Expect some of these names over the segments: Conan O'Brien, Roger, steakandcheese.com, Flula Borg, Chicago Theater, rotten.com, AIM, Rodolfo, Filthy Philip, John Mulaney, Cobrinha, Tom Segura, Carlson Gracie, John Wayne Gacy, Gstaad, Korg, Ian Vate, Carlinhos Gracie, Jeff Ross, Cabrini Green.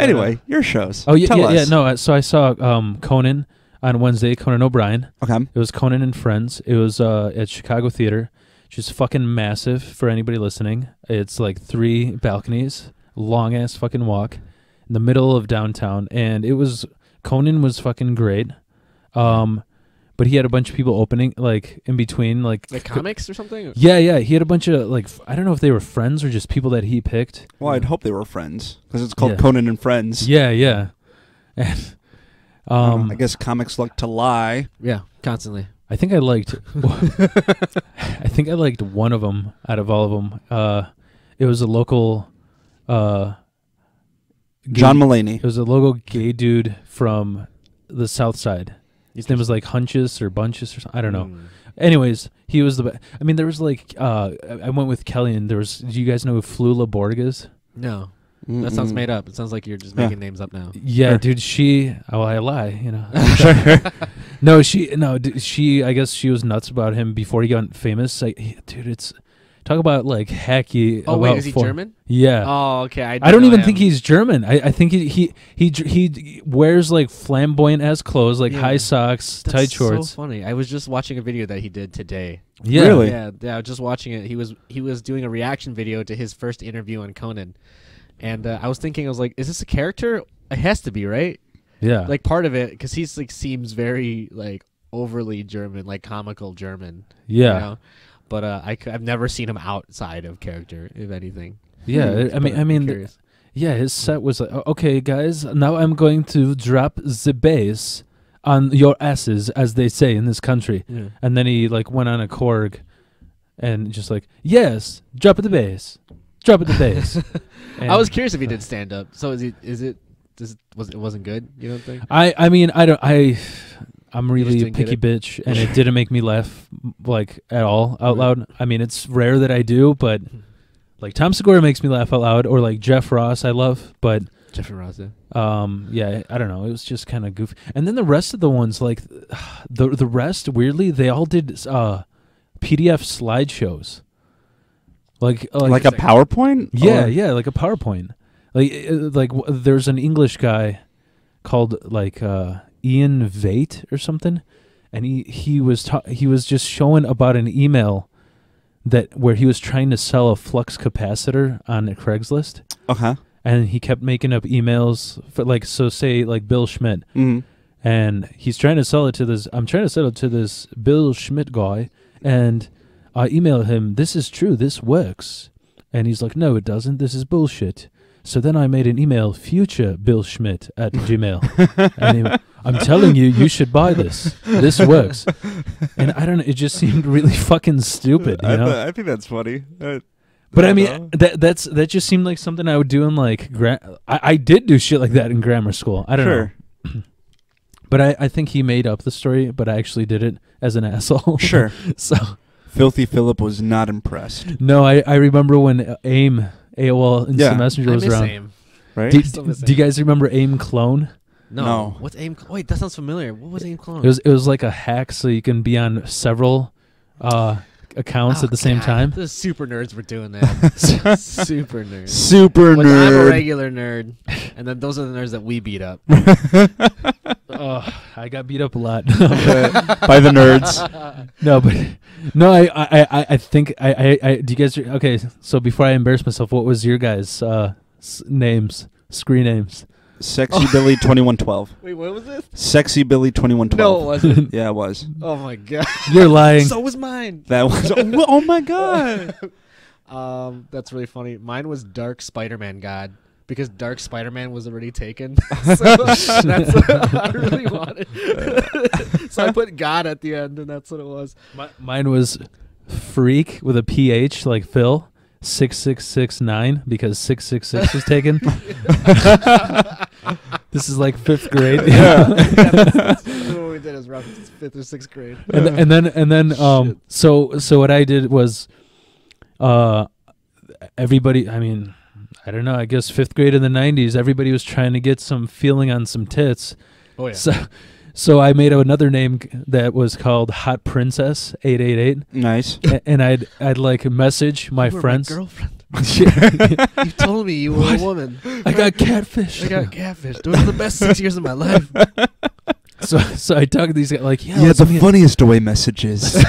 Anyway, your shows. Oh, yeah. Tell us. No, so I saw Conan on Wednesday, Conan O'Brien. Okay. It was Conan and Friends. It was at Chicago Theater, which is fucking massive for anybody listening. It's like 3 balconies, long-ass fucking walk in the middle of downtown. And it was, Conan was fucking great. But he had a bunch of people opening, like, in between. Like comics or something? Yeah, yeah. He had a bunch of, like, I don't know if they were friends or just people that he picked. Well, I'd hope they were friends, because it's called Conan and Friends. Yeah, yeah. And, I guess comics like to lie. Yeah, constantly. I think I liked I liked one of them out of all of them. It was a local... John Mulaney. It was a local gay dude from the South Side. His name was like Hunches or Bunches or something. I don't know. Anyways, he was the... I mean, there was like... I went with Kelly and there was... Do you guys know who Flula Borg is? No. That sounds made up. It sounds like you're just making names up now. Yeah, dude, she... Oh, I lie, you know. No, she... I guess she was nuts about him before he got famous. Like, dude, it's... Talk about like hacky. Oh, wait, is he German? Yeah. Oh, okay. I don't even think he's German. I think he wears like flamboyant-ass clothes, like high socks, tight shorts. That's so funny. I was just watching a video that he did today. Yeah. Really? Yeah, yeah, I was just watching it. He was doing a reaction video to his first interview on Conan. And I was thinking, I was like, is this a character? It has to be, right? Yeah. Like part of it, because he's like seems very like overly German, like comical German. Yeah. You know? But I've never seen him outside of character, if anything. Yeah, I mean, yeah, his set was like, okay, guys, now I'm going to drop the bass on your asses, as they say in this country. Yeah. And then he like went on a Korg and just like, yes, drop the bass, drop the bass. I was curious if he did stand up. So was it wasn't good? You don't think? I mean, I'm really a picky bitch, and it didn't make me laugh like at all out loud. I mean, it's rare that I do, but like Tom Segura makes me laugh out loud, or like Jeff Ross, I love, but Jeff Ross, yeah. Yeah, I don't know. It was just kind of goofy. And then the rest of the ones, like the rest, weirdly, they all did PDF slideshows, like a PowerPoint. Yeah, yeah, like a PowerPoint. Like there's an English guy called like. Ian Vate or something, and he was just showing about an email that where he was trying to sell a flux capacitor on a Craigslist. Okay. And he kept making up emails for like so say like Bill Schmidt, and he's trying to sell it to this. I'm trying to sell it to this Bill Schmidt guy, and I email him. This is true. This works. And he's like, no, it doesn't. This is bullshit. So then I made an email, future Bill Schmidt at Gmail. And he went, I'm telling you, you should buy this. This works. And I don't know. It just seemed really fucking stupid. You know? I think that's funny. But I mean, that just seemed like something I would do in like, I did do shit like that in grammar school. I don't know. But I think he made up the story, but I actually did it as an asshole. Sure. So Filthy Philip was not impressed. No, I remember when AOL Instant Messenger was around. AIM. Right? Do you guys remember AIM Clone? No. What's AIM? Wait, that sounds familiar. What was AIM Clone? It was like a hack, so you can be on several accounts at the same time. The super nerds were doing that. Super nerds. Super nerd. I'm a regular nerd, and then those are the nerds that we beat up. I got beat up a lot by the nerds. No, but no, I think I do. You guys okay? So before I embarrass myself, what was your guys' names? Screen names. Sexy Billy 2112. Wait, what was this? Sexy Billy 2112. No, it wasn't. Yeah, it was. Oh my god. You're lying. So was mine. That was. Oh my god. That's really funny. Mine was Dark Spider-Man God, because Dark Spider-Man was already taken. So that's what I really wanted. So I put God at the end, and that's what it was. Mine was Freak with a PH, like Phil. 6669, because 666 was taken. This is like 5th grade. Yeah, that's what we did as rough. 5th or 6th grade. And then so what I did was, everybody. I mean, I don't know. I guess 5th grade in the 90s, everybody was trying to get some feeling on some tits. Oh yeah. So I made another name that was called Hot Princess 888. Nice. And I'd like message my friends. My girlfriend. You told me you were a woman. I got catfished. I got catfished. Those were the best 6 years of my life. So I talk to these guys like, yeah the funniest away messages.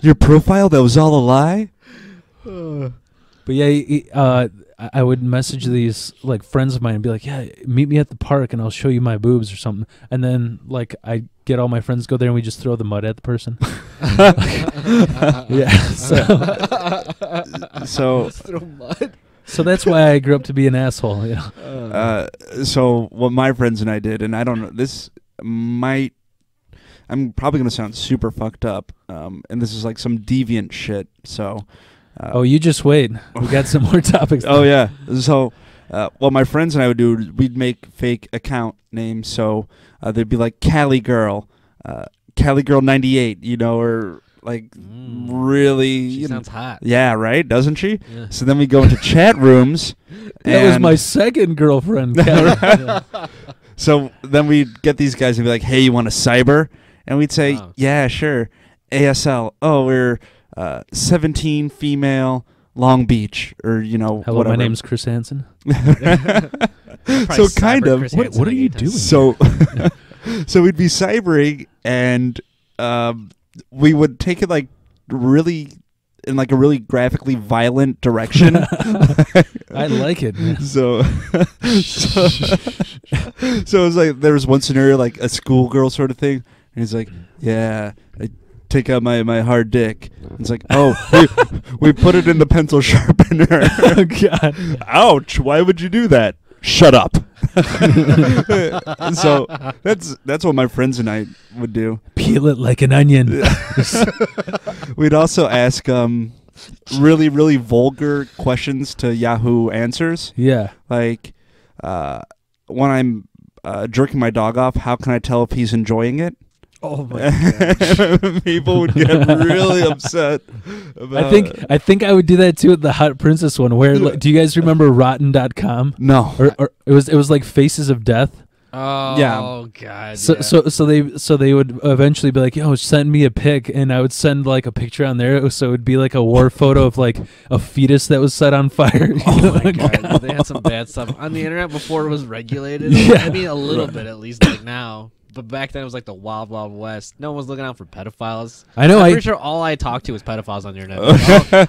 Your profile, that was all a lie? But yeah, I would message these like friends of mine and be like, yeah, meet me at the park and I'll show you my boobs or something. And then like I get all my friends go there and we just throw the mud at the person. Yeah. So that's why I grew up to be an asshole. You know? So what my friends and I did, and I don't know, this might, I'm probably going to sound super fucked up. And this is like some deviant shit. So. Oh, you just wait. We got some more topics. Oh, yeah. So, what my friends and I would do, we'd make fake account names. So they'd be like Cali Girl 98, you know, or like really. She sounds hot. Yeah, right? Doesn't she? Yeah. So then we go into chat rooms. That was my second girlfriend. So then we'd get these guys and be like, hey, you want a cyber? And we'd say, yeah, sure. ASL. Oh, we're... 17 female Long Beach, or you know, hello, whatever. My name's Chris Hansen. So kind of. What are you doing? So, so we'd be cybering, and we would take it like really in like a really graphically violent direction. I like it, man. So it was like there was one scenario like a schoolgirl sort of thing, and he's like, yeah. Take out my hard dick. It's like, oh, we put it in the pencil sharpener. Oh, God. Ouch. Why would you do that? Shut up. So that's what my friends and I would do. Peel it like an onion. We'd also ask really, really vulgar questions to Yahoo Answers. Yeah. Like, when I'm jerking my dog off, how can I tell if he's enjoying it? Oh my god! People would get really upset. About I think I would do that too with the Hot Princess one. Where like, do you guys remember rotten.com? No, or it was like faces of death. Oh yeah. God! So yeah. so they would eventually be like, yo, send me a pic, and I would send like a picture on there. So it would be like a war photo of like a fetus that was set on fire. Oh my god! They had some bad stuff on the internet before it was regulated. Yeah. I mean, a little bit at least, like now. But back then it was like the wild, wild west. No one was looking out for pedophiles. I know. I'm pretty sure all I talked to was pedophiles on the internet. All,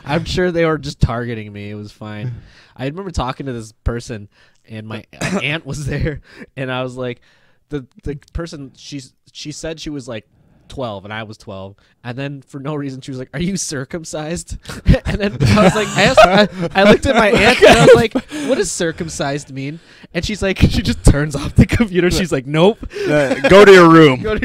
I'm sure they were just targeting me. It was fine. I remember talking to this person, and my aunt was there, and I was like, the person, she said she was like 12, and I was 12, and then for no reason she was like, "Are you circumcised?" And then I was like, I looked at my aunt and I was like, "What does circumcised mean?" And she's like, she just turns off the computer. She's like, "Nope, go to your room. Go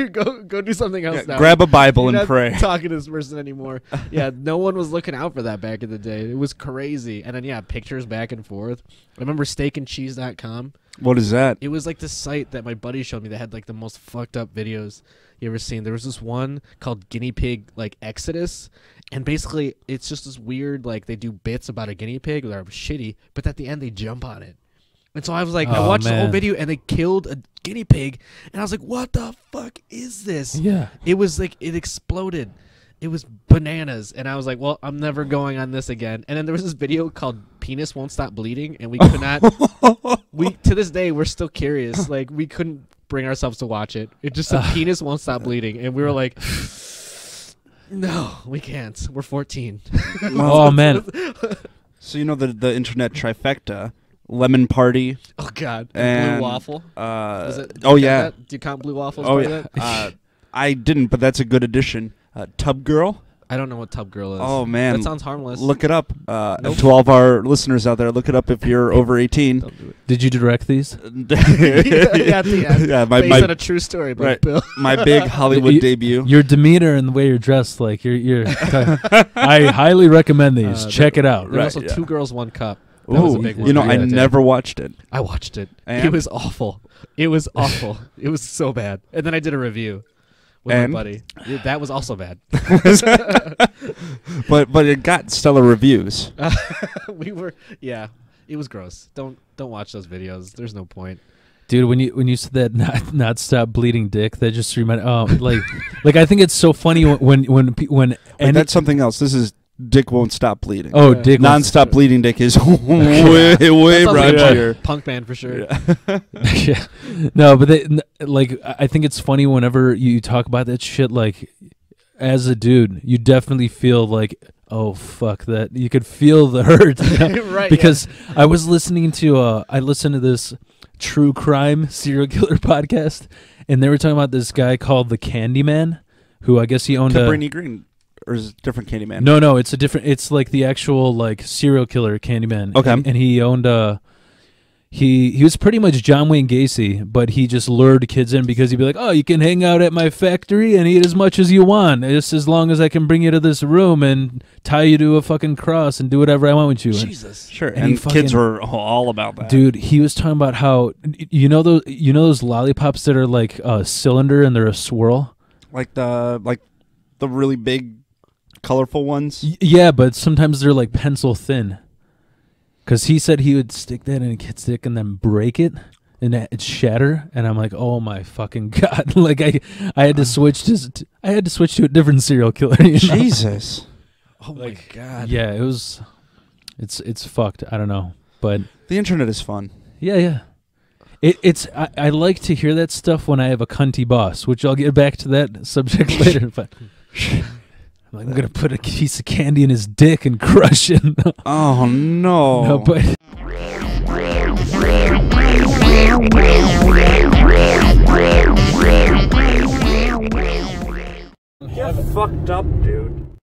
do something else now. Grab a Bible and pray." Talking to this person anymore. Yeah, no one was looking out for that back in the day. It was crazy. And then yeah, pictures back and forth. I remember steakandcheese.com. What is that? It was like this site that my buddy showed me that had like the most fucked up videos you ever seen. There was this one called Guinea Pig like Exodus, and basically it's just this weird like they do bits about a guinea pig that are shitty, but at the end they jump on it. And so I was like, I watched the whole video and they killed a guinea pig, and I was like, what the fuck is this? Yeah. It was like it exploded. It was bananas, and I was like, well, I'm never going on this again. And then there was this video called Penis Won't Stop Bleeding, and we could not to this day we're still curious. Like we couldn't bring ourselves to watch it. It just said Penis Won't Stop Bleeding, and we were like, no, we can't. We're 14. Oh man. So you know the internet trifecta. Lemon party. Oh god. And blue waffle. Oh yeah. Do you count blue waffles by that? I didn't, but that's a good addition. Tub Girl? I don't know what Tub Girl is. Oh, man. That sounds harmless. Look it up. To all of our listeners out there, look it up if you're over 18. Don't do it. Did you direct these? Yeah, based on a true story, but right. Bill. My big Hollywood debut. Your demeanor and the way you're dressed, like, you're I highly recommend these. Check it out. Right, also, Two Girls, One Cup. That was a big one. You know, I never watched it. I watched it. And? It was awful. It was awful. It was so bad. And then I did a review. With my buddy. That was also bad. but it got stellar reviews. It was gross. Don't watch those videos. There's no point. Dude, when you said that not stop bleeding dick, that just reminded like I think it's so funny when wait, that's something else. This is Dick won't stop bleeding. Oh, yeah. Dick non-stop bleeding. Dick is way raunchier. Punk band for sure. Yeah. Yeah. No, but they, like, I think it's funny whenever you talk about that shit. Like, as a dude, you definitely feel like, oh fuck that. You could feel the hurt, right? Because yeah. I was listening to this true crime serial killer podcast, and they were talking about this guy called the Candyman, who I guess he owned Cabrini Green. Or is it a different Candyman? No, no, it's a different. It's like the actual like serial killer Candyman. Okay, and he owned he was pretty much John Wayne Gacy, but he just lured kids in because he'd be like, "Oh, you can hang out at my factory and eat as much as you want, just as long as I can bring you to this room and tie you to a fucking cross and do whatever I want with you." Jesus, sure. And fucking, kids were all about that. Dude, he was talking about how you know those lollipops that are like a cylinder and they're a swirl, like the really big. Colorful ones? Yeah, but sometimes they're like pencil thin. Because he said he would stick that in a kid's dick and then break it and it'd shatter. And I'm like, oh my fucking god! Like I had to switch to a different serial killer. You know? Jesus! Oh like, my god! Yeah, it was. It's fucked. I don't know, but the internet is fun. Yeah, yeah. I like to hear that stuff when I have a cunty boss, which I'll get back to that subject later. But. Like, I'm going to put a piece of candy in his dick and crush it. Oh, no. No, but... You're fucked up, dude.